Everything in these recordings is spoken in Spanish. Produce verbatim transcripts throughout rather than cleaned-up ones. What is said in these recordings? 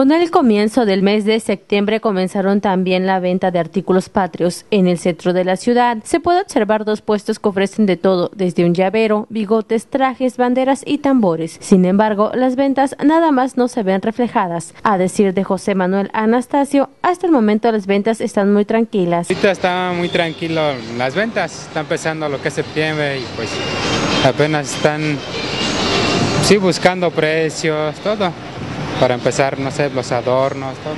Con el comienzo del mes de septiembre comenzaron también la venta de artículos patrios en el centro de la ciudad. Se puede observar dos puestos que ofrecen de todo, desde un llavero, bigotes, trajes, banderas y tambores. Sin embargo, las ventas nada más no se ven reflejadas. A decir de José Manuel Anastasio, hasta el momento las ventas están muy tranquilas. Ahorita está muy tranquilo las ventas, está empezando lo que es septiembre y pues apenas están sí buscando precios, todo. Para empezar, no sé, los adornos, todo.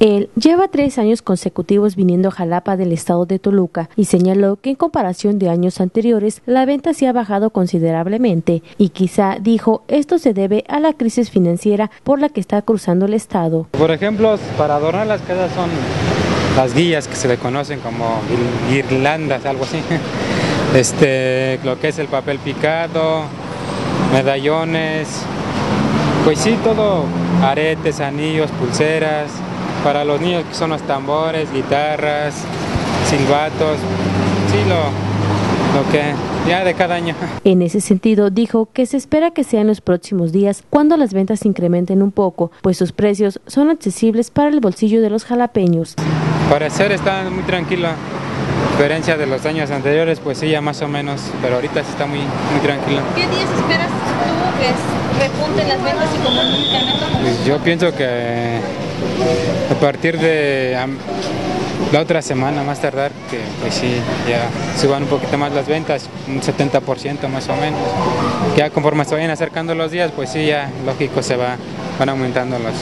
Él lleva tres años consecutivos viniendo a Jalapa del estado de Toluca y señaló que en comparación de años anteriores, la venta se ha bajado considerablemente y quizá, dijo, esto se debe a la crisis financiera por la que está cruzando el estado. Por ejemplo, para adornar las casas son las guías que se le conocen como guirlandas, algo así. Este, lo que es el papel picado, medallones. Pues sí, todo, aretes, anillos, pulseras, para los niños que son los tambores, guitarras, silbatos, sí, lo, lo que ya de cada año. En ese sentido, dijo que se espera que sea en los próximos días cuando las ventas incrementen un poco, pues sus precios son accesibles para el bolsillo de los jalapeños. Para ser está muy tranquila. A diferencia de los años anteriores, pues sí, ya más o menos, pero ahorita sí está muy, muy tranquila. ¿Qué días esperas tú que repunten las ventas y como nunca? Yo pienso que a partir de la otra semana, más tardar, que pues sí, ya suban un poquito más las ventas, un setenta por ciento más o menos. Ya conforme se vayan acercando los días, pues sí, ya lógico se va, van aumentando los,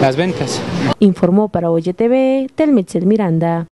las ventas. Informó para Oye T V, Telmichel Miranda.